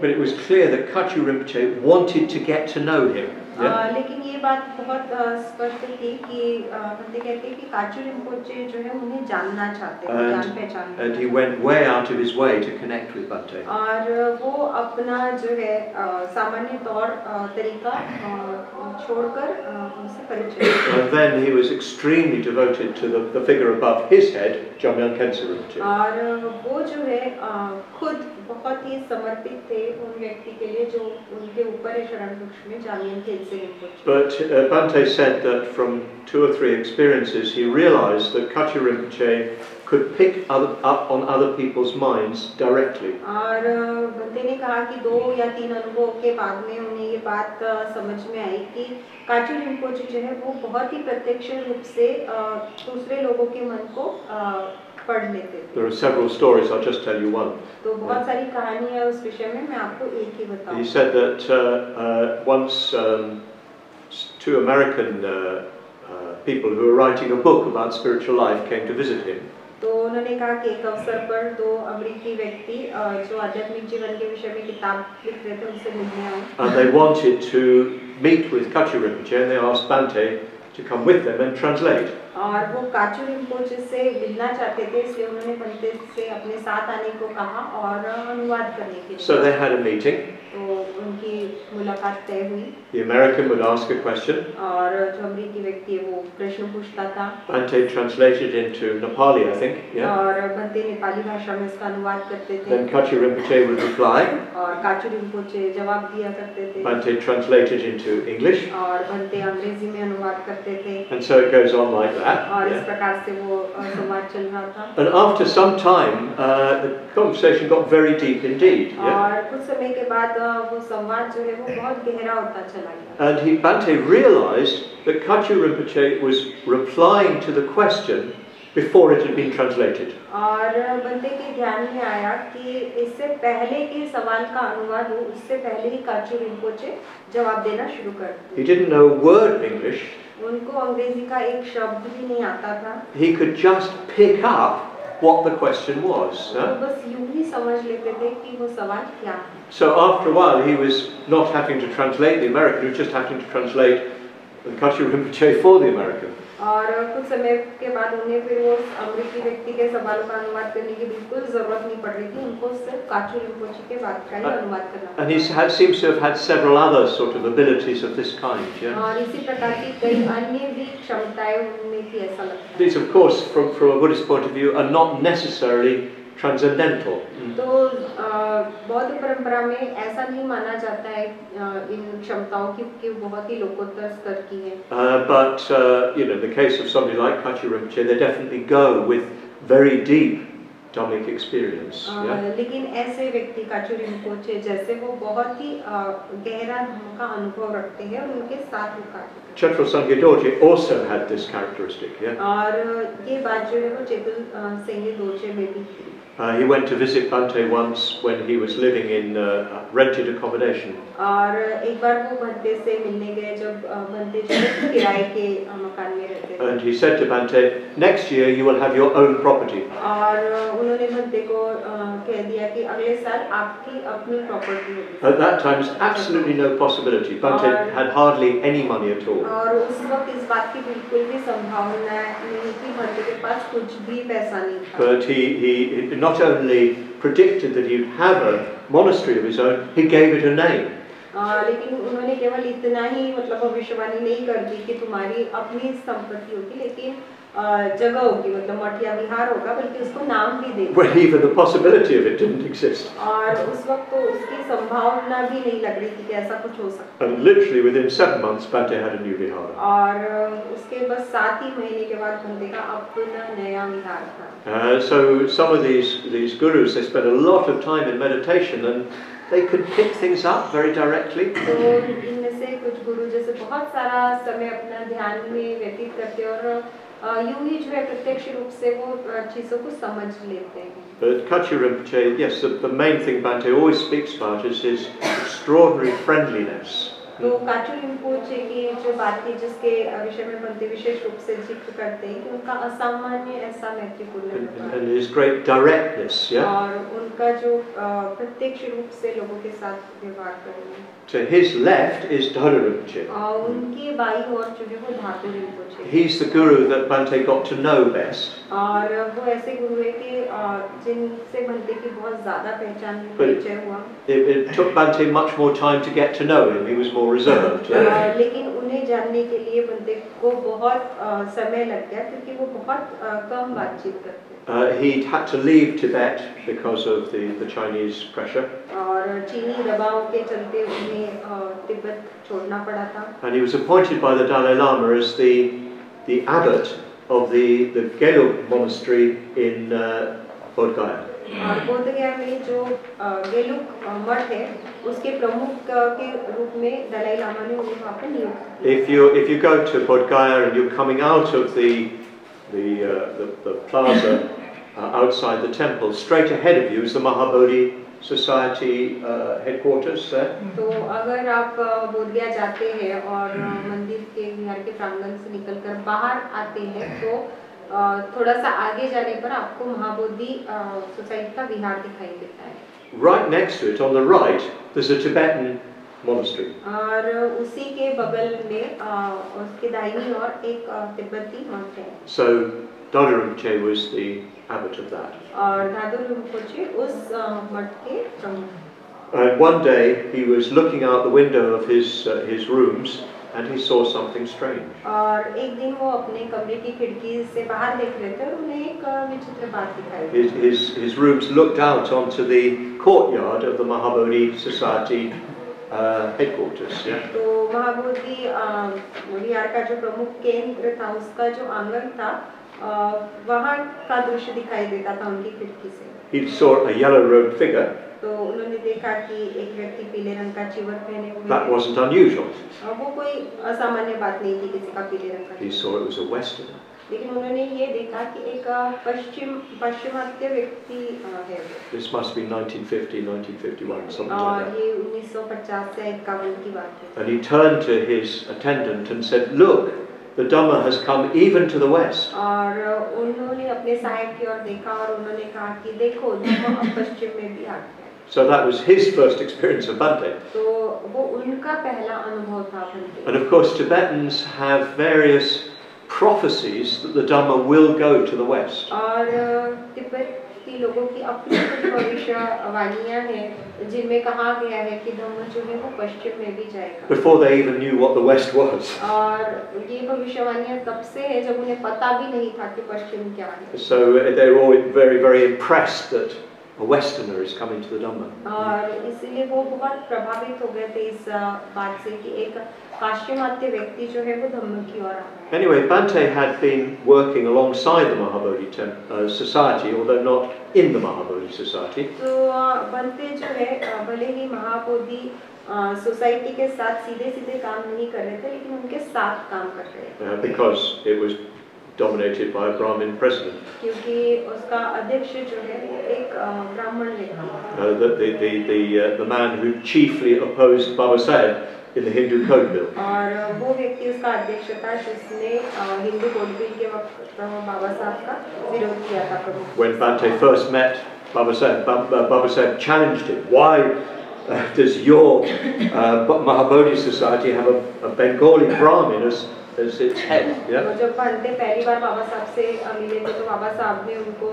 But it was clear that Kachu Rinpoche wanted to get to know him. And he went way out of his way to connect with Bhante. And then he was extremely devoted to the figure above his head, Jamyang Khyentse Rinpoche. But Bhante said that from 2 or 3 experiences he realized that Kachu Rinpoche could pick up on other people's minds directly. There are several stories, I'll just tell you one. He said that once two American people who were writing a book about spiritual life came to visit him. And they wanted to meet with Kachu Rinpoche, and they asked Bhante to come with them and translate. So they had a meeting. The American would ask a question. Bhante translated into Nepali, I think. Then Kachu Rinpoche would reply. Bhante translated into English. And so it goes on like that. And after some time, the conversation got very deep indeed. And Bhante realized that Kachu Rinpoche was replying to the question before it had been translated. He didn't know a word in English. He could just pick up what the question was. So after a while he was not having to translate the American, he was just having to translate the Kachu Rinpoche for the American. And he seems to have had several other sort of abilities of this kind. These, of course, from a Buddhist point of view, are not necessarily transcendental. But you know, in the case of somebody like Kachu Rinpoche, they definitely go with very deep Dhammic experience. Chetrul Sangye Dorje also had this characteristic. He went to visit Bhante once when he was living in rented accommodation. And he said to Bhante, "Next year you will have your own property." At that time, there's absolutely no possibility. Bhante had hardly any money at all. But he not only predicted that he would have a monastery of his own, he gave it a name. Well, even the possibility of it didn't exist. And literally within 7 months, Bhante had a new vihara. So some of these gurus, they spent a lot of time in meditation and they could pick things up very directly. But Kachu Rinpoche, yes, the main thing Bhante always speaks about is his extraordinary friendliness. तो काचू रिंपोचे की जो बातें जिसके विषय में पंडित विशेष रूप से जिक्र करते हैं कि उनका असामान्य ऐसा मैत्रीपूर्ण और उनका जो प्रत्यक्ष रूप से लोगों के साथ व्यवहार करना। So his left is Dhardo Rinpoche. और उनके बाई और जो है वो धार्दो Rinpoche. He's the guru that Bhante got to know best. और वो ऐसे गुरु है कि जिनसे Bhante की बहुत ज़्यादा पहचान परिचय हुआ। It took Bhante much more time to get to know him. He was more reserved. लेकिन उन्हें जानने के लिए बंदे को बहुत समय लग गया क्योंकि वो बहुत कम बातचीत करते हैं। He had to leave Tibet because of the Chinese pressure. और चीनी दबाव के चलते उन्हें तिब्बत छोड़ना पड़ा था। And he was appointed by the Dalai Lama as the abbot of the Gelug monastery in Bodh Gaya. और बोध गया में जो गेलुग मठ है उसके प्रमुख के रूप में दलाई लामा ने उन्हें वहाँ पे नियुक्त। If you go to Bodh Gaya and you're coming out of the plaza outside the temple, straight ahead of you is the Mahabodhi Society headquarters there. तो अगर आप बोध गया जाते हैं और मंदिर के विहार के प्रांगण से निकलकर बाहर आते हैं तो थोड़ा सा आगे जाने पर आपको महाबोधि सोसाइटी का विहार दिखाई देता है। Right next to it, on the right, there's a Tibetan monastery. और उसी के बगल में उसके दाहिनी ओर एक तिब्बती मठ है। So Dhardo Rinpoche was the abbot of that. और धार्दो रिंपोचे उस मठ के प्रमुख। And one day he was looking out the window of his rooms. And he saw something strange. और एक दिन वो अपने कमरे की खिड़की से बाहर देख रहे थे और उन्हें एक विचित्र बात दिखाई दी। His rooms looked out onto the courtyard of the Mahabodhi Society headquarters. तो महाबोधि विहार का जो प्रमुख केंद्र था उसका जो आंगन था वहाँ का दृश्य दिखाई देता था उनकी खिड़की से। He saw a yellow-robed figure. तो उन्होंने देखा कि एक व्यक्ति पीले रंग का चीवर पहने हुए। That wasn't unusual. वो कोई असामान्य बात नहीं थी किसी का पीले रंग का। He saw it was a Westerner. लेकिन उन्होंने ये देखा कि एक पश्चिमात्य व्यक्ति है। This must be 1950, 1951, something like that. और ये 1950 से 51 की बात है। And he turned to his attendant and said, "Look, the Dhamma has come even to the West." और उन्होंने अपने सहायक की ओर देखा और उन्होंने कहा कि देखो धम्मा अब पश्चिम में भी आ गया। So that was his first experience of Bhante. And of course Tibetans have various prophecies that the Dhamma will go to the West. Before they even knew what the West was. So they were all very, very impressed that a Westerner is coming to the Dhamma. और इसलिए वो बहुत प्रभावित हो गए थे इस बात से कि एक पाश्चिमात्य व्यक्ति जो है वो धम्म की ओर आ रहा है। Anyway, Bhante had been working alongside the Mahabodhi Society, although not in the Mahabodhi Society. तो Bhante जो है भले ही महाबोधि सोसाइटी के साथ सीधे-सीधे काम नहीं कर रहे थे, लेकिन उनके साथ काम कर रहे थे। Because it was dominated by a Brahmin president. The man who chiefly opposed Babasaheb in the Hindu Code Bill. When Bhante first met Babasaheb, Babasaheb challenged him. Why does your Mahabodhi Society have a Bengali Brahmin as its head? जब बंदे पहली बार बाबा साहब से मिले थे तो बाबा साहब ने उनको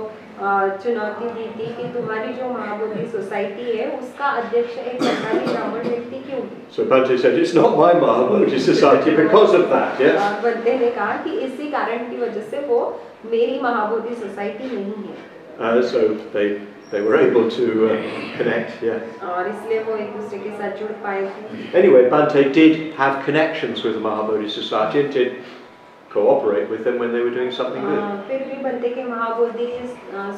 चुनौती दी थी कि तुम्हारी जो महाबोधि सोसाइटी है उसका अध्यक्ष एक बंगाली ब्राह्मण व्यक्ति क्यों? So Bhante said it's not my Mahabodhi Society because of that. Yes. बंदे ने कहा कि इसी कारण की वजह से वो मेरी महाबोधि सोसाइटी नहीं है। So they were able to connect. Yeah. और इसलिए वो एक दूसरे के साथ जुड़ पाए थे। Anyway, Bhante did have connections with the Mahabodhi Society and did cooperate with them when they were doing something good. फिर भी Bhante के महाबोधि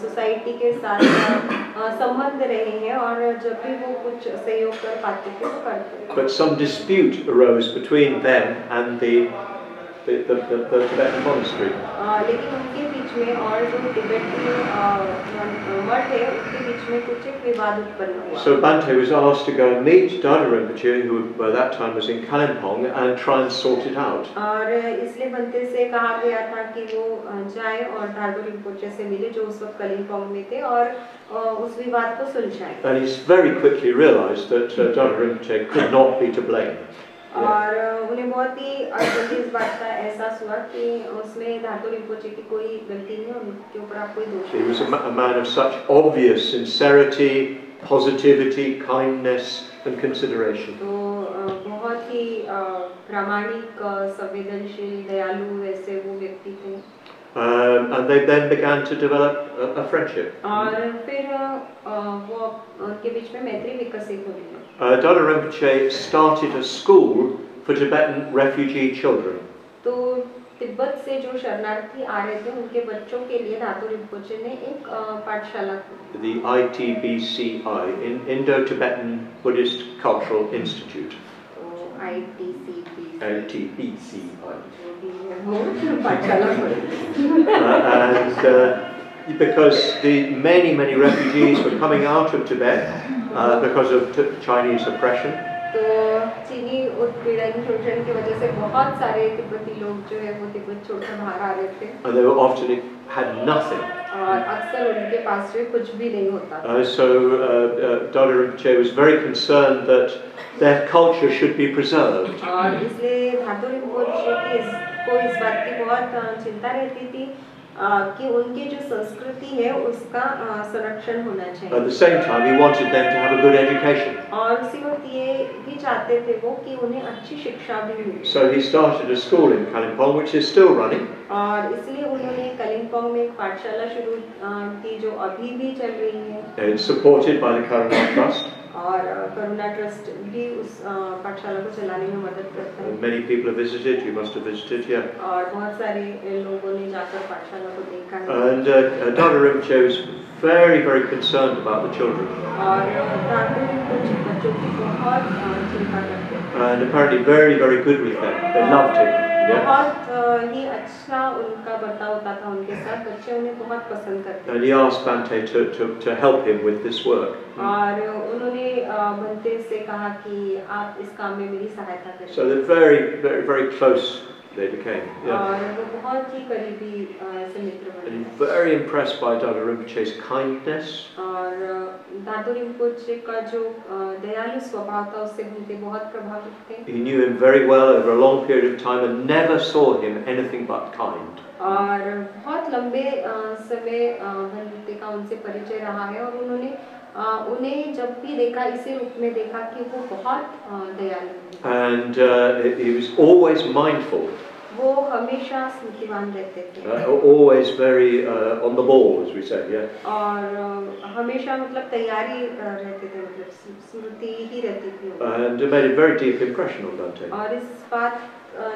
सोसाइटी के साथ संबंध रहे हैं और जब भी वो कुछ सहयोग कर पाते थे तो करते थे। But some dispute arose between them and the Tibetan monastery. लेकिन उनके बीच में और जो तिब्बत में मठ है उसके बीच में कुछ एक विवाद उत्पन्न हुआ. So Bante was asked to go and meet Dhardo Rinpoche, who by that time was in Kalimpong, and try and sort it out. और इसलिए बंटे से कहा गया था कि वो जाए और Dhardo Rinpoche से मिले जो उस वक्त Kalimpong में थे और उस विवाद को सुलझाए. And he very quickly realised that Dhardo Rinpoche could not be to blame. और उन्हें बहुत ही जल्दी इस बात का एहसास हुआ कि उसमें धार्तो रिंपोचे की कोई गलती नहीं है, उनके ऊपर आप कोई दोष नहीं. He was a man of such obvious sincerity, positivity, kindness and consideration. तो बहुत ही प्रामाणिक, संवेदनशील, दयालु ऐसे वो व्यक्ति थे. And they then began to develop a friendship. Dhardo Rinpoche started a school for Tibetan refugee children. Tibet से जो शरणार्थी आ रहे थे उनके बच्चों के लिए धार्तो रिंपोचे ने एक पाठशाला खोली. The ITBCI, Indo-Tibetan Buddhist Cultural Institute. ITBCI. And because the many refugees were coming out of Tibet because of Chinese oppression. And they were often had nothing. So Dhardo Rinpoche was very concerned that their culture should be preserved. को इस बात की बहुत चिंता रहती थी कि उनकी जो संस्कृति है उसका संरक्षण होना चाहिए. At the same time, he wanted them to have a good education. और उसी वक्त ये भी चाहते थे वो कि उन्हें अच्छी शिक्षा भी मिले. So he started a school in Kalimpong, which is still running. और इसलिए उन्होंने Kalimpong में एक पाठशाला शुरू की जो अभी भी चल रही है. It's supported by the Kalimpong Trust. और करुणा ट्रस्ट भी उस पाठशाला को चलाने में मदद करता है. Many people have visited. You must have visited here. और बहुत सारे लोगों ने जाकर पाठशाला को देखा है. And Dhardo Rinpoche was very concerned about the children. और Dhardo Rinpoche बच्चों की बहुत चिंता करते हैं. And apparently very good with them. They loved him. बहुत ही अच्छा उनका बर्ताव होता था उनके साथ. बच्चे उन्हें बहुत पसंद करते हैं. And he asked Bante to help him with this work. और उन्होंने Bante से कहा कि आप इस काम में मेरी सहायता करें. So they're very close they became. और वो बहुत ही करीबी से मित्र बने. And very impressed by Dhardo Rinpoche's kindness. और Dhardo Rinpoche का जो दयालु स्वभाव था उससे Bante बहुत प्रभावित थे. He knew him very well over a long period of time and never saw him anything but kind. और बहुत लंबे समय Bante का उनसे परिचय रहा है और उन्हें जब भी देखा इसी रूप में देखा कि वो बहुत दयालु हैं. And he was always mindful. वो हमेशा स्मृतिवान रहते थे. Always very on the ball, as we say, yeah. और हमेशा मतलब तैयारी रहते थे, मतलब स्मृति ही रहती थी. And it made a very deep impression on Bante. और इस बात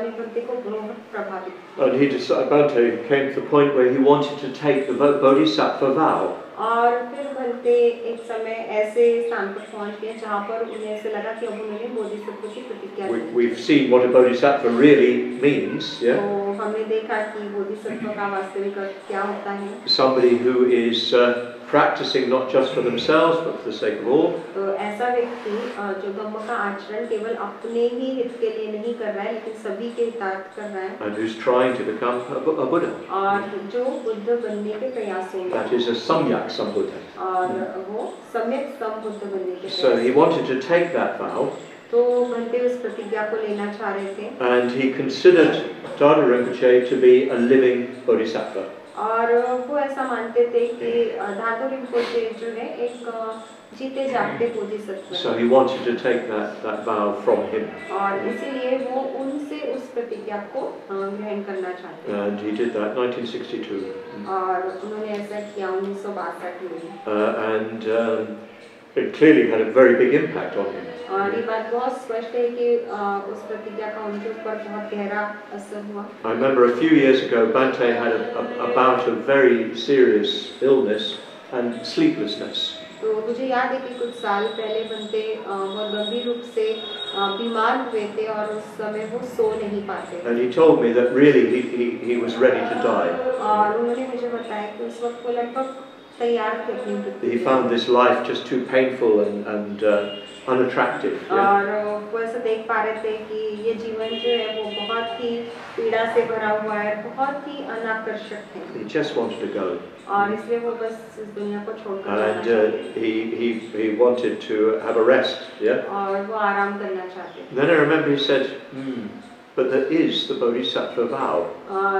ने Bante को बहुत प्रभावित किया. And he decided, Bante came to the point where he wanted to take the Bodhisattva vow. और फिर Bante एक समय ऐसे स्थान पर पहुंच गए जहाँ पर उन्हें ऐसे लगा कि अब उन्होंने बोधिसत्व की प्रतिज्ञा ली. We've seen what a bodhisattva really means, yeah. तो हमने देखा कि बोधिसत्व का वास्तविक अर्थ क्या होता है. Somebody who is practicing not just for themselves but for the sake of all. तो ऐसा व्यक्ति जो धम्म का आचरण केवल अपने ही हित के लिए नहीं कर रहा है लेकिन सभी के हितार्थ कर रहा है. And who's trying to become a Buddha. और जो बुद्ध बनने के प्रयासों में. That is a Samyaksambuddha. और वो सम्यक्संबुद्ध बनने के. So he wanted to take that vow. तो Bante उस प्रतिज्ञा को लेना चाह रहे थे. And he considered Dhardo Rinpoche to be a living bodhisattva. और वो ऐसा मानते थे कि धार्तो रिंपोचे जो है एक जीते जागते बोधिसत्व हैं. So he wanted to take that vow from him. और इसीलिए वो उनसे उस प्रतिज्ञा को ग्रहण करना चाहते हैं. And he did that 1962. और उन्होंने ऐसा किया 1962 में. And it clearly had a very big impact on him. और ये बात बहुत स्पष्ट है कि उस प्रतिज्ञा का उनके ऊपर बहुत गहरा असर हुआ. I remember a few years ago, Bante had a bout of very serious illness and sleeplessness. तो मुझे याद है कि कुछ साल पहले बनते बहुत गंभीर रूप से बीमार हुए थे और उस समय वो सो नहीं पाते। And he told me that really he was ready to die. और उन्होंने मुझे बताया कि उस वक्त वो लगभग तैयार थे अपनी मृत्यु के लिए। He found this life just too painful and unattractive. और वो ऐसा देख पा रहे थे कि ये जीवन जो है वो बहुत ही पीड़ा से भरा हुआ है, बहुत ही अनाकर्षक है। He just wanted to go. और इसलिए वो बस इस दुनिया को छोड़कर जाना चाहते। He wanted to have a rest, yeah. और वो आराम करना चाहते। Then I remember he said, but there is the Bodhisattva vow.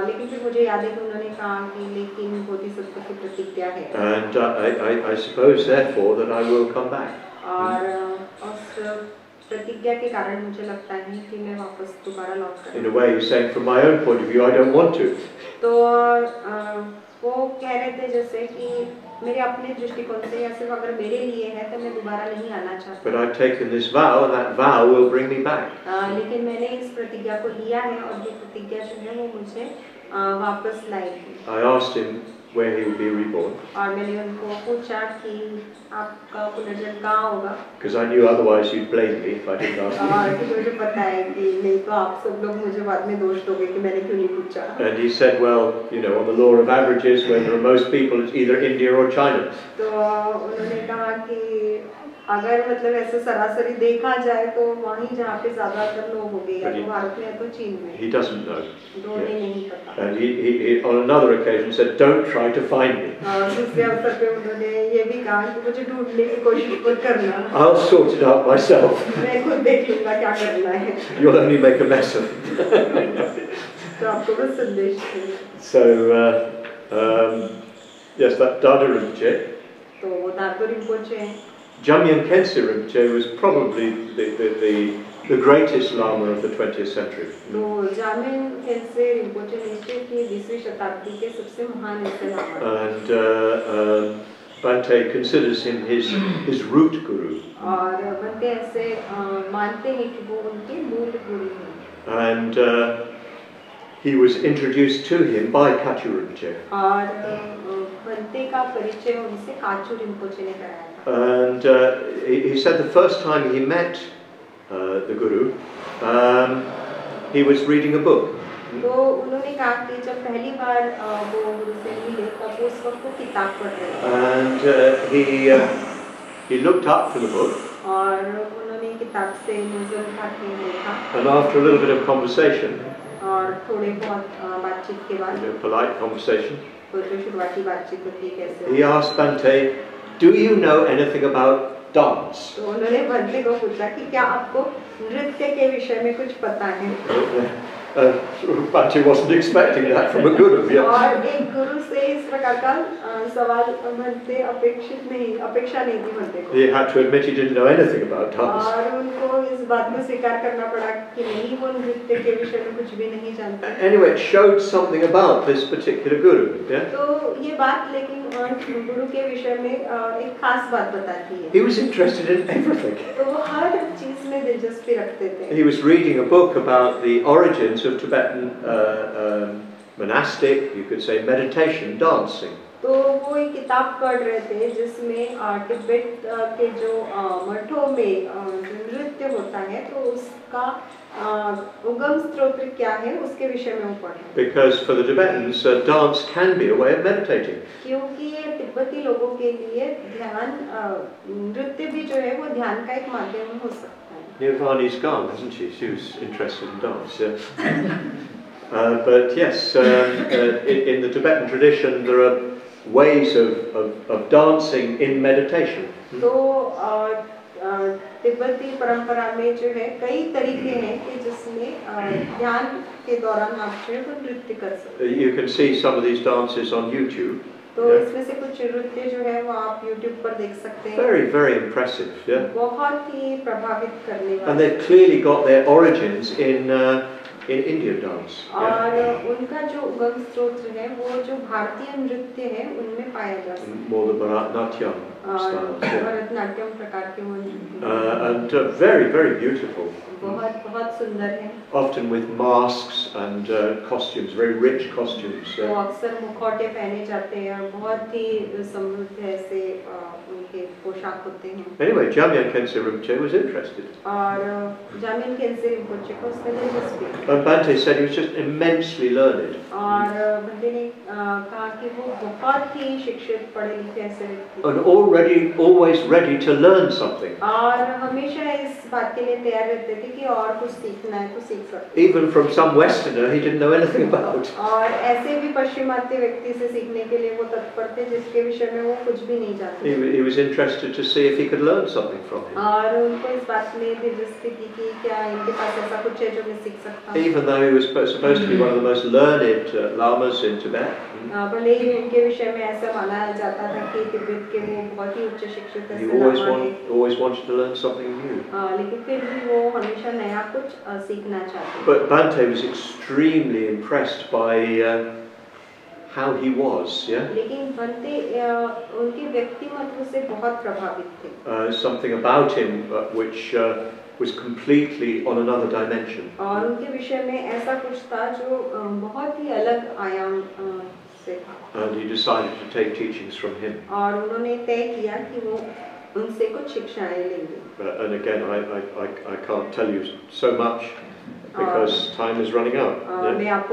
लेकिन फिर मुझे याद है कि उन्होंने कहा कि लेकिन बोधिसत्व की प्रतिज्ञा है। And I suppose therefore that I will come back. और उस प्रतिज्ञा के कारण मुझे लगता है कि मैं वापस दोबारा लौट कर। In a way, he's saying from my own point of view, I don't want to. तो वो कह रहे थे जैसे कि मेरे अपने दृष्टिकोण से या सिर्फ अगर मेरे लिए है तो मैं दोबारा नहीं आना चाहता। But I've taken this vow and that vow will bring me back. लेकिन मैंने इस प्रतिज्ञा को लिया है और ये प्रतिज्ञा जो है वो मुझे वापस लाएगी। I asked him where he would be reborn. और मैंने उनको पूछा कि आपका पुनर्जन्म कहाँ होगा? Because I knew otherwise you'd blame me if I didn't ask you. और क्योंकि मुझे पता है कि नहीं तो आप सब लोग मुझे बाद में दोष दोगे कि मैंने क्यों नहीं पूछा। And he said, well, you know, on the law of averages, where there are most people, it's either India or China. तो उन्होंने कहा कि अगर मतलब ऐसे सरासरी देखा जाए तो वहीं जहाँ पे ज़्यादातर लोग होंगे या तो भारत में या तो चीन में। He doesn't know. दोनों नहीं पता। And he on another occasion said, don't try to find me. दूसरे अवसर पे उन्होंने ये भी कहा कि मुझे ढूंढने की कोशिश मत करना। I'll sort it out myself. मैं खुद देख लूँगा क्या करना है। You'll only make a mess of it. तो आपको बस संदेश दें। So yes, that Dhardo Rinpoche. तो Dhardo Rinpoche। Jamyang Khyentse Rinpoche was probably the greatest Lama of the 20th century. So Jamyang Khyentse Rinpoche is the 20th century Lama. And Bhante considers him his root guru. And he was introduced to him by Kachu Rinpoche. And he said the first time he met the Guru, he was reading a book. And he looked up from the book. And after a little bit of conversation, polite conversation, he asked Bhante, do you know anything about dance? तो उन्होंने बंदे को पूछा कि क्या आपको नृत्य के विषय में कुछ पता है? Bhante wasn't expecting that from a guru. और एक गुरु से इस प्रकार का सवाल बंदे अपेक्षा नहीं थी बंदे को। He had to admit he didn't know anything about dance. और उनको इस बात में स्वीकार करना पड़ा कि नहीं वो नृत्य के विषय में कुछ भी नहीं जानते। Anyway, it showed something about this particular guru. तो ये बात लेकिन गुरु के विषय में एक खास बात बताती है। He was interested in everything. तो वो हर चीज में दिलचस्पी रखते थे। He was reading a book about the origins of Tibetan monastic, you could say, meditation dancing. तो वो एक किताब पढ़ रहे थे जिसमें तिब्बत के जो मठों में नृत्य होता है तो उसका उगम स्रोत क्या है उसके विषय में वो पढ़े। Because for the Tibetans, dance can be a way of meditating. क्योंकि ये तिब्बती लोगों के लिए ध्यान नृत्य भी जो है वो ध्यान का एक माध्यम हो सकता है। Nirvani's gone, isn't she? She was interested in dance. But yes, in the Tibetan tradition, there are ways of dancing in meditation. तो तिब्बती परंपरा में जो है कई तरीके हैं कि जिसमें ध्यान के दौरान आप जो है वो नृत्य कर सकते हैं। You can see some of these dances on YouTube. तो इसमें से कुछ नृत्य जो है वो आप YouTube पर देख सकते हैं। Very very impressive, yeah. बहुत ही प्रभावित करने वाले। And they've clearly got their origins in Indian dance. और उनका जो उगम स्रोत है वो जो भारतीय नृत्य है उनमें पाया जाता है। More the Bharatanatyam style. Bharatanatyam प्रकार के वो नृत्य। And very very beautiful. बहुत बहुत सुंदर है। Often with masks and costumes, very rich costumes. वो अक्सर मुखौटे पहने जाते हैं और बहुत ही समृद्ध ऐसे के पोशाक होते हैं। Anyway, Jamyang Khyentse Rinpoche was interested. और जाम्यांग खेंसे रिम्पोचे को उसका दिलचस्पी। And Bhante said he was just immensely learned. और बंदे ने कहा कि वो बहुत ही शिक्षित पढ़े लिखे ऐसे व्यक्ति। And always ready to learn something. और हमेशा इस बात के लिए तैयार रहते थे कि और कुछ सीखना है तो सीख सकते। Even from some Westerner he didn't know anything about. और ऐसे भी पश्चिमात्य व्यक्ति से सीखने के लिए वो तत्पर थे जिसके विषय में वो कुछ भी नहीं जानते। He was interested to see if he could learn something from him. और उनको इस बात में दिलचस्पी थी कि क्या इनके पास ऐसा कुछ है जो मैं सीख सकता हूँ। Even though he was supposed to be one of the most learned lamas in Tibet. भले ही उनके विषय में ऐसा माना जाता था कि तिब्बत के वो बहुत ही उच्च शिक्षित थे। He always wanted to learn something new. लेकिन फिर भी वो हमेशा नया कुछ सीखना चाहते थे। But Bhante was extremely impressed by how he was, yeah. लेकिन बंते उनके व्यक्तिमत्व से बहुत प्रभावित थे। Something about him which was completely on another dimension. और उनके विषय में ऐसा कुछ था जो बहुत ही अलग आयाम से था। And he decided to take teachings from him. और उन्होंने तय किया कि वो उनसे कुछ शिक्षाएं लेंगे। And again, I can't tell you so much. Because time is running out. Yeah.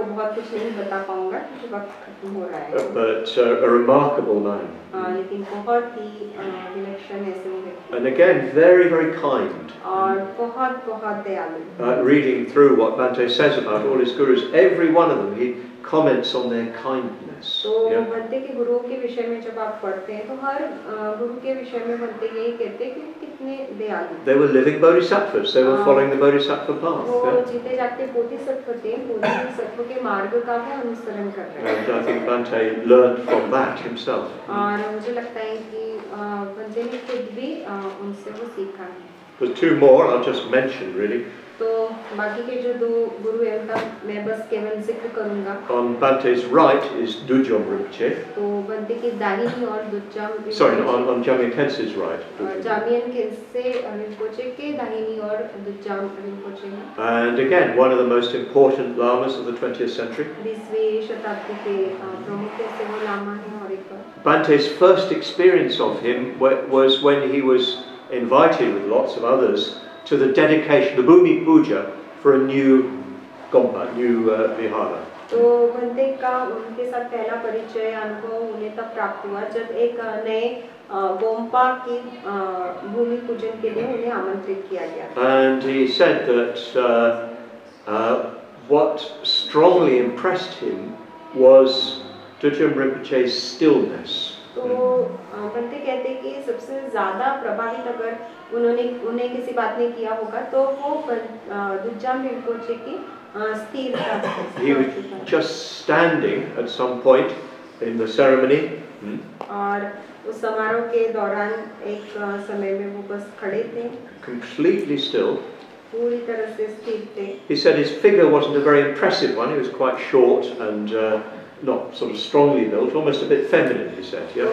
But a remarkable man. And again, very, very kind. Reading through what Bhante says about all his gurus, every one of them, he comments on their kindness. Yeah. They were living bodhisattvas, they were following the bodhisattva path. Yeah. And I think Bhante learned from that himself. There's two more I'll just mention really. तो बाकी के जो दो गुरु हैं उनका मैं बस केवल जिक्र करूँगा। On Bhante's right is Dudjom Rinpoche. तो बंटे की दाहिनी और दुज्जम। Sorry, on Jamyang Khyentse's right. Jamyang Khyentse Rinpoche के दाहिनी और दुज्जम Rinpoche हैं। And again, one of the most important lamas of the 20th century. 20वीं शताब्दी के प्रमुख ऐसे वो लामा हैं और एक बार। Bhante's first experience of him was when he was invited with lots of others to the dedication, the Bhumi Puja, for a new gompa, new vihara. तो बंदे का उनके साथ पहला परिचय उनको उन्हें तब प्राप्त हुआ जब एक नए गोम्पा की भूमि पूजन के लिए उन्हें आमंत्रित किया गया। And he said that what strongly impressed him was Dudjom Rinpoche's stillness. तो बंदे कहते कि सबसे ज़्यादा प्रभावित अगर उन्होंने उन्हें किसी बात ने किया होगा तो वो दुज्जम रिम्पोचे की स्थिरता थी। He was just standing at some point in the ceremony. और उस समारोह के दौरान एक समय में वो बस खड़े थे। Completely still. पूरी तरह से स्थिर थे। He said his figure wasn't a very impressive one. He was quite short and not sort of strongly built, almost a bit feminine, he said. Yeah.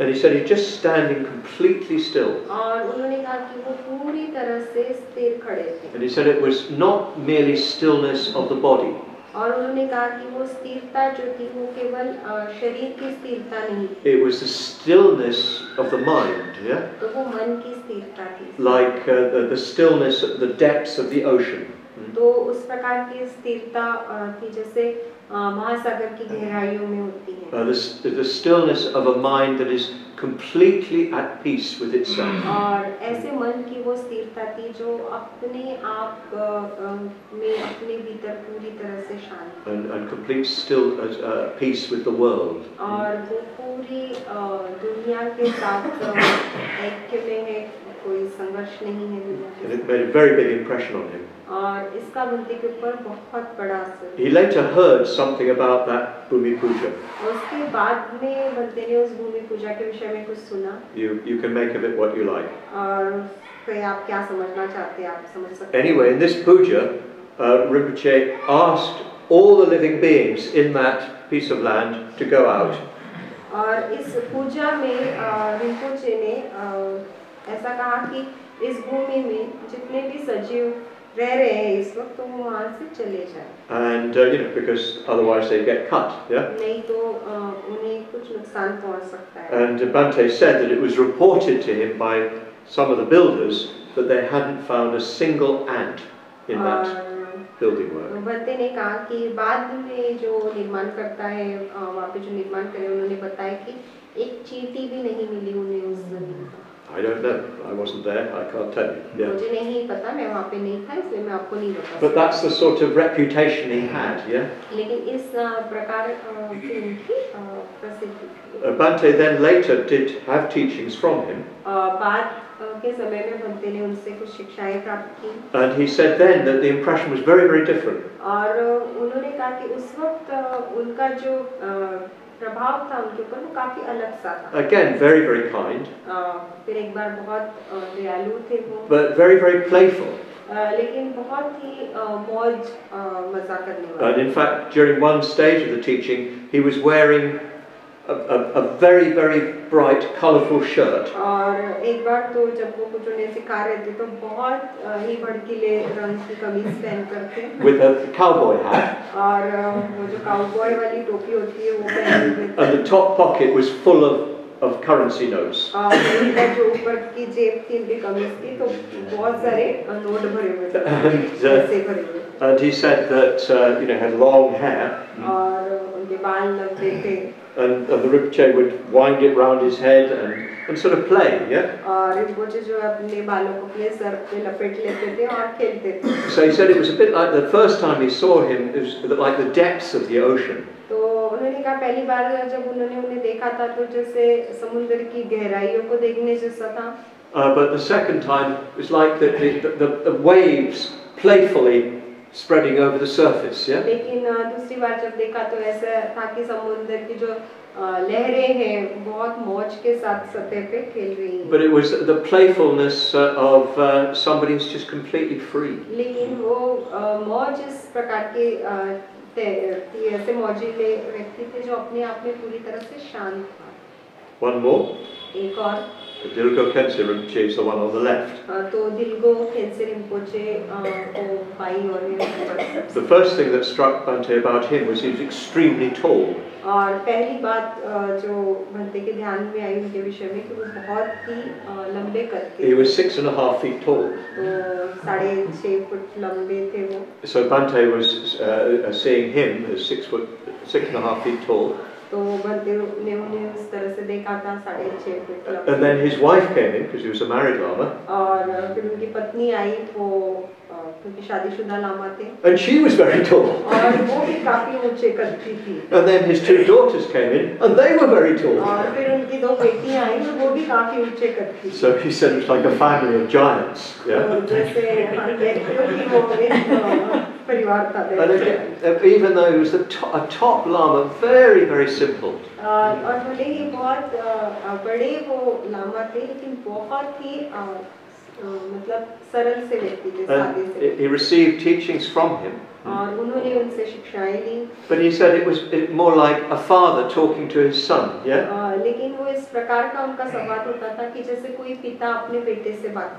And he said he's just standing completely still. And he said it was not merely stillness of the body. और उन्होंने कहा कि वो स्थिरता जो थी वो केवल शरीर की स्थिरता नहीं। It was the stillness of the mind, yeah. तो वो मन की स्थिरता थी। Like the stillness at the depths of the ocean. तो उस प्रकार की स्थिरता थी जैसे महासागर की गहराइयों में होती है। The stillness of a mind that is completely at peace with itself. और ऐसे मन की वो स्थिरता थी जो अपने आप में अपने भीतर पूरी तरह से शांत। And complete still peace with the world. और वो पूरी दुनिया के साथ एक में है, कोई संघर्ष नहीं है दुनिया के साथ। It made a very big impression on him. और इसका बंदे के ऊपर बहुत बड़ा असर। He later heard something about that Bhumi Puja. उसके बाद में बंदे ने उस भूमि पूजा के विषय में कुछ सुना। You can make of it what you like. और फिर आप क्या समझना चाहते हैं आप समझ सकते हैं। Anyway, in this puja, Rinpoche asked all the living beings in that piece of land to go out. और इस पूजा में रिम्पोचे ने ऐसा कहा कि इस भूमि में जितने भी सजीव And you know, because otherwise they get cut, yeah. And Bhante said that it was reported to him by some of the builders that they hadn't found a single ant in that building work. I don't know. I wasn't there. I can't tell you. Yeah. But that's the sort of reputation he had, yeah? Bhante then later did have teachings from him. And he said then that the impression was very, very different. Again, very, very kind. But very, very playful. And in fact, during one stage of the teaching, he was wearing a very, very bright, colourful shirt. With a cowboy hat. And the top pocket was full of currency notes. And he said that, you know, had long hair. And the Rinpoche would wind it round his head and sort of play, yeah? So he said it was a bit like the first time he saw him, it was like the depths of the ocean. But the second time, it was like the waves playfully spreading over the surface, yeah? But it was the playfulness of somebody who's just completely free. One more. The Dilgo Khyentse Rinpoche is the one on the left. The first thing that struck Bhante about him was he was extremely tall. He was 6.5 feet tall. So Bhante was seeing him as 6.5 feet tall. And then his wife came in, because he was a married lama. And she was very tall. And then his two daughters came in, and they were very tall. So he said it was like a family of giants. Yeah? And again, even though he was a top lama, very, very simple. And he received teachings from him. But he said it was more like a father talking to his son, yeah?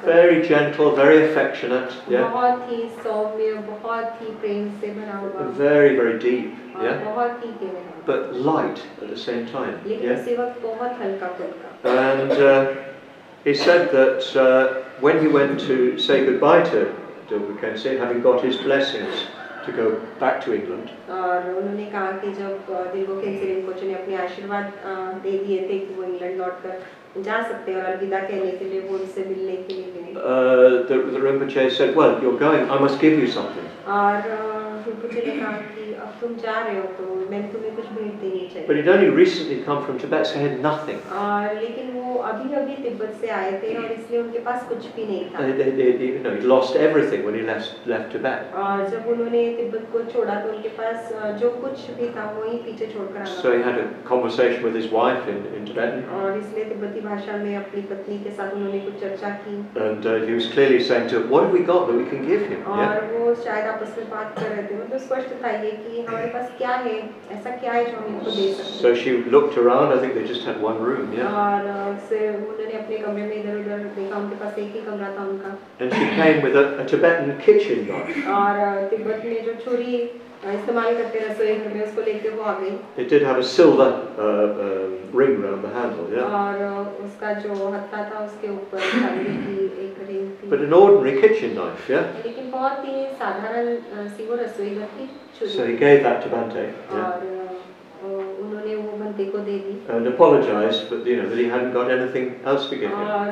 Very gentle, very affectionate, yeah? Very, very deep, yeah? But light at the same time, yeah? And he said that when he went to say goodbye to Dilgo Khyentse, having got his blessings, to go back to England. The Rinpoche said, well, you're going, I must give you something. But he'd only recently come from Tibet, so he had nothing. You know, he lost everything when he left Tibet. So he had a conversation with his wife in Tibetan. And he was clearly saying to her, what have we got that we can give him? Yeah? So she looked around, I think they just had one room, yeah. And she came with a Tibetan kitchen knife. It did have a silver ring around the handle, yeah. But an ordinary kitchen knife, yeah. So he gave that to Bhante, yeah. And apologized, but you know that he hadn't got anything else to give him. Yeah?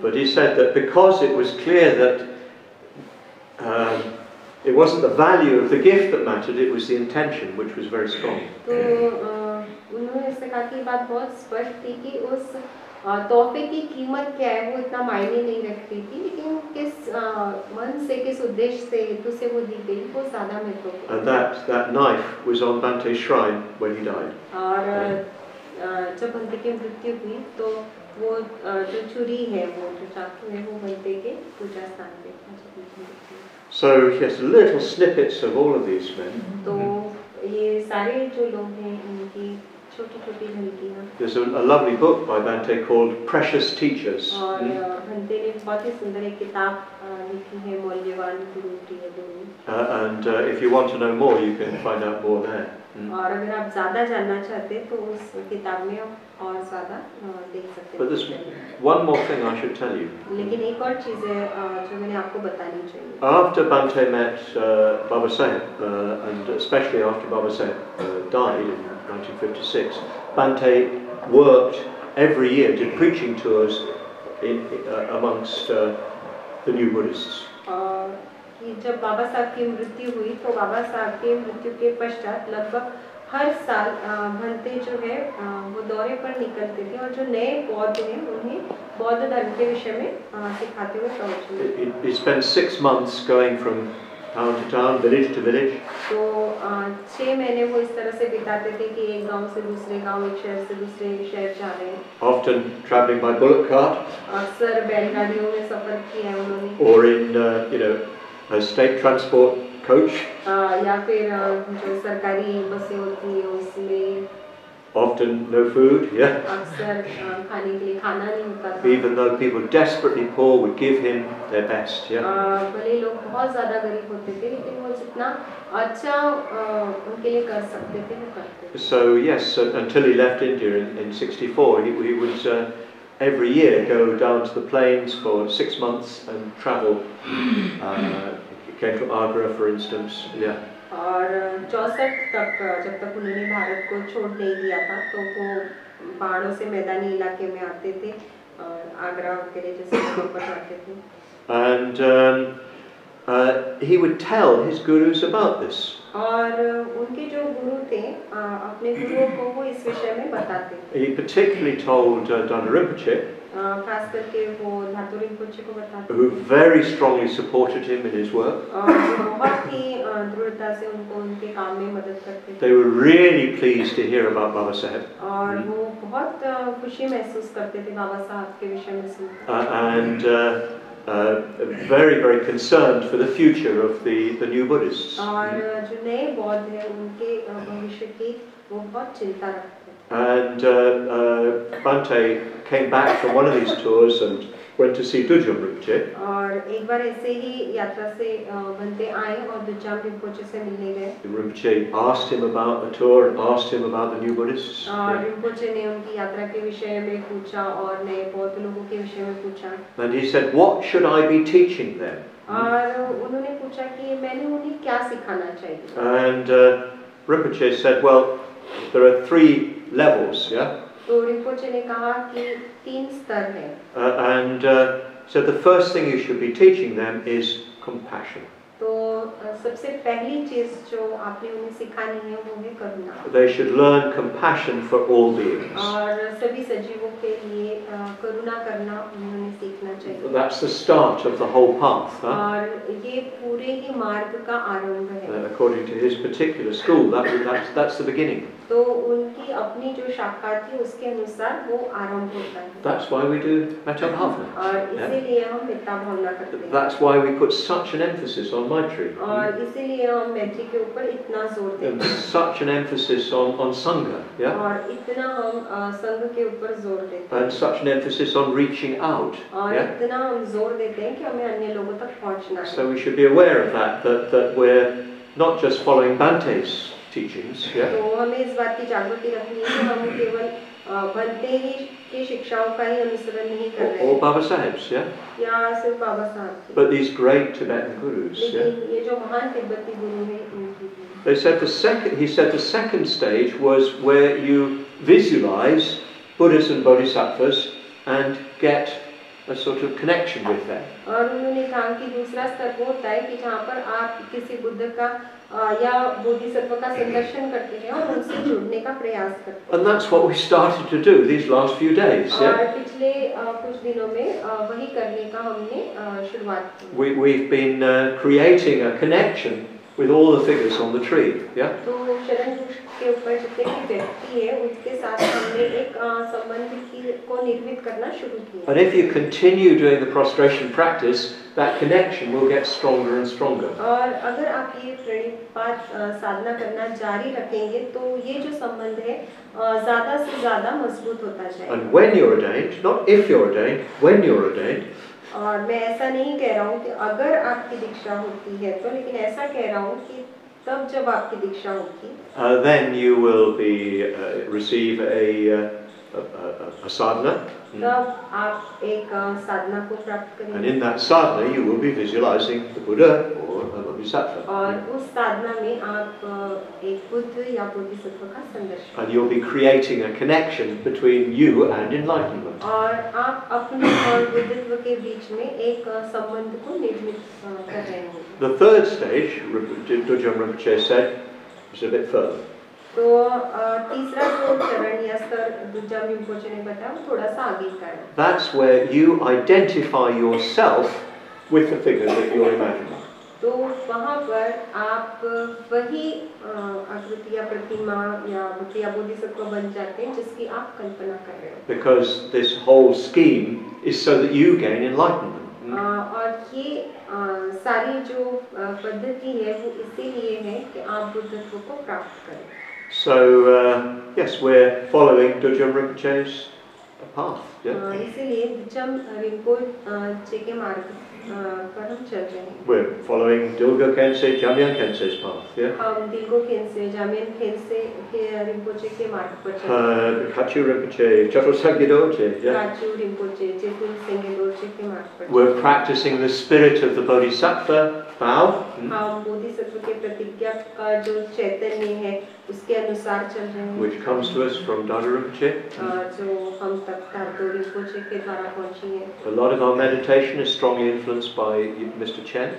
But he said that because it was clear that it wasn't the value of the gift that mattered; it was the intention, which was very strong. And that knife was on Bhante's shrine when he died. So he has little snippets of all of these men. Mm-hmm. There's a lovely book by Bhante called Precious Teachers. And if you want to know more, you can find out more there. But there's one more thing I should tell you. After Bhante met Babasaheb, and especially after Babasaheb died in 1956, Bhante worked every year, did preaching tours amongst the new Buddhists. He spent 6 months going from town to town, village to village. Often travelling by bullock cart. Or in, a state transport coach. Often no food, yeah. Even though people desperately poor would give him their best, yeah. So yes, until he left India in 64, he was every year go down to the plains for 6 months and travel. He came to Agra, for instance, yeah. And he would tell his gurus about this. He particularly told Dhardo Rinpoche, who very strongly supported him in his work. They were really pleased to hear about Babasaheb. And very, very concerned for the future of the new Buddhists. And Bhante came back from one of these tours and went to see Dudjom Rinpoche. Rinpoche asked him about the tour and asked him about the new Buddhists. And he said, "What should I be teaching them?" And Rinpoche said, "Well, there are 3 levels, yeah?" And so the first thing you should be teaching them is compassion. They should learn compassion for all beings. That's the start of the whole path. Huh? According to his particular school, that's the beginning. That's why we do metta bhavana. Yeah? That's why we put such an emphasis on Maitri. such an emphasis on Sangha, yeah? And such an emphasis on reaching out, yeah? So we should be aware of that, that we're not just following Bhante's teachings, yeah? Or Babasahebs, yeah? But these great Tibetan gurus, yeah? They said the second stage was where you visualize Buddhas and Bodhisattvas and get a sort of connection with them. And that's what we started to do these last few days. Yeah? We've been creating a connection with all the figures on the tree. Yeah? And if you continue doing the prostration practice, that connection will get stronger and stronger. And when you're ordained, not if you're ordained, when you're ordained, then you will be receive a sadhana, and in that sadhana you will be visualizing the Buddha or a Bodhisattva, and you'll be creating a connection between you and enlightenment. The third stage, Dudjom Rinpoche said, is a bit further. That's where you identify yourself with the figure that you're imagining. Because this whole scheme is so that you gain enlightenment. So, yes, we're following Dudjom Rinpoche's path. Yeah? We're following Dilgo Khyentse, Jamyang Khyentse's path. Yeah? Kachu Rinpoche, yeah? We're practicing the spirit of the Bodhisattva vow. Which comes to us from Dhardo Rinpoche. A lot of our meditation is strongly influenced by Mr. Chen.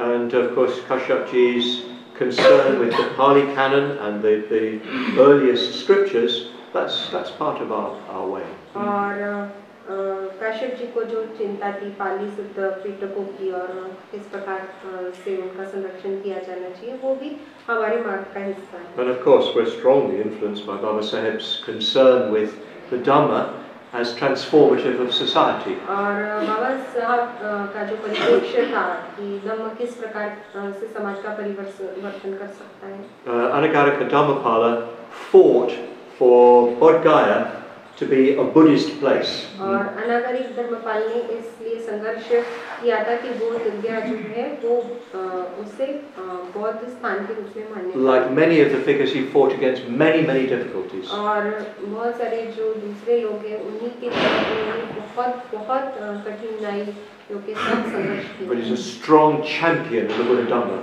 And of course Kashyapji's concern with the Pali Canon and the earliest scriptures, that's part of our way. And of course we're strongly influenced by Babasaheb's concern with the Dhamma as transformative of society. Anagarika Dhammapala fought for Bodh Gaya to be a Buddhist place. Like many of the figures, he fought against many difficulties. But he's a strong champion of the Buddha Dhamma.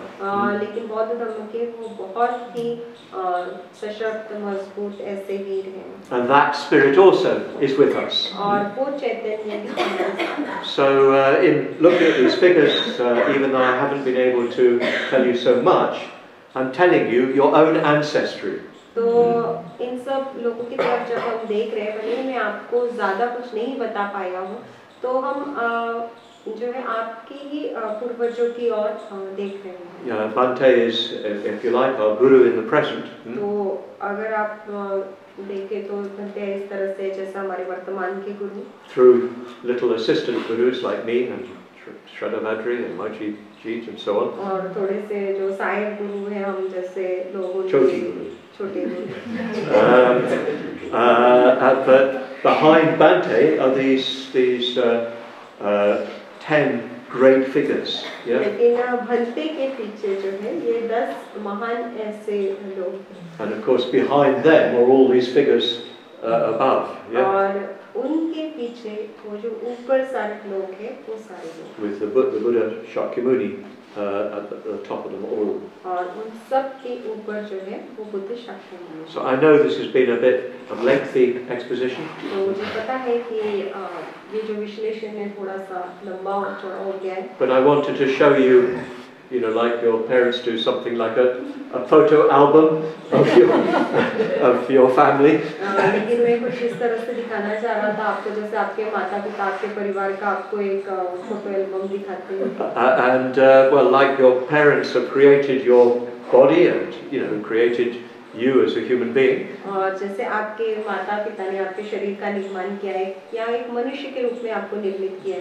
And that spirit also is with us. So in looking at these figures, even though I haven't been able to tell you so much, I'm telling you your own ancestry. तो इन सब लोगों की तरफ जब हम देख रहे हैं, वहीं मैं आपको ज़्यादा कुछ नहीं बता पाया हूँ, तो हम जो है आपकी ही पूर्वजों की ओर देख रहे हैं। Yeah, Bhante is, if you like, our guru in the present. तो अगर आप through little assistant gurus like me and Shraddhavadri and Mahajit and so on. But behind Bhante are these 10 great figures. Yeah? And of course behind them are all these figures above. Yeah? With the Buddha Shakyamuni at the top of them all. So I know this has been a bit of lengthy exposition. But I wanted to show you, you know, like your parents do, something like a photo album of your of your family. And well, like your parents have created your body and, you know, created you as a human being.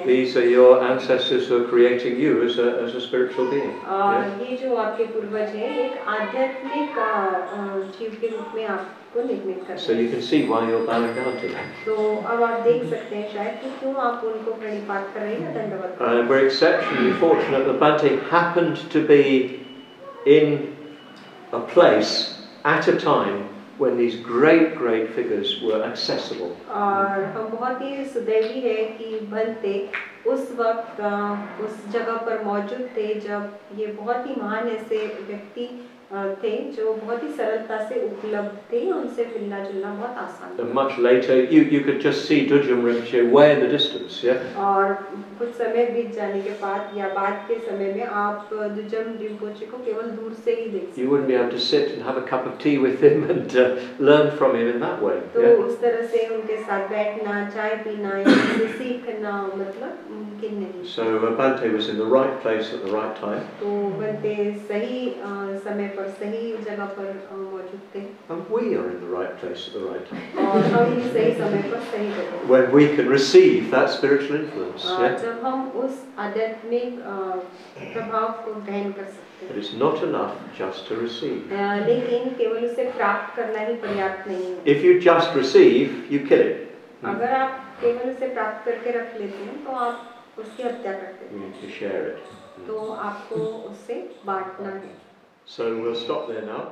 These are your ancestors who are creating you as a spiritual being. Yeah? So you can see why you're bowing down to them. And we're exceptionally fortunate that Bhante happened to be in a place at a time when these great figures were accessible. And much later, you could just see Dudjom Rinpoche way in the distance, yeah? You wouldn't be able to sit and have a cup of tea with him and learn from him in that way. Yeah? So Bhante was in the right place at the right time. And we are in the right place at the right time. When we can receive that spiritual influence. Yeah? But it's not enough just to receive. If you just receive, you kill it. You need to share it. So we'll stop there now.